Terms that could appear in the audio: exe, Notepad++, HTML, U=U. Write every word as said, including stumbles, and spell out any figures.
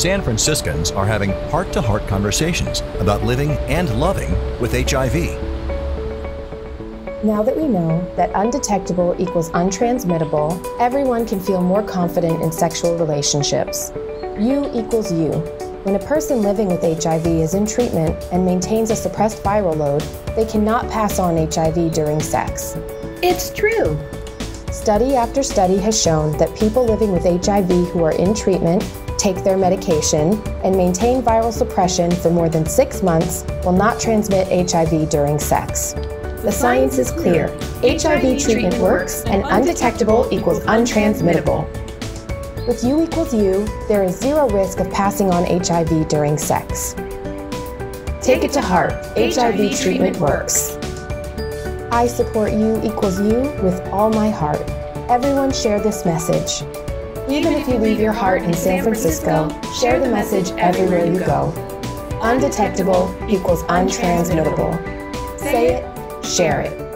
San Franciscans are having heart-to-heart conversations about living and loving with H I V. Now that we know that undetectable equals untransmittable, everyone can feel more confident in sexual relationships. U equals U. When a person living with H I V is in treatment and maintains a suppressed viral load, they cannot pass on H I V during sex. It's true. Study after study has shown that people living with H I V who are in treatment, take their medication, and maintain viral suppression for more than six months will not transmit H I V during sex. The science is clear. H I V treatment works, and undetectable equals untransmittable. With U equals U, there is zero risk of passing on H I V during sex. Take it to heart. H I V treatment works. I support U equals U with all my heart. Everyone share this message. Even if you leave your heart in San Francisco, share the message everywhere you go. Undetectable equals untransmittable. Say it. Share it.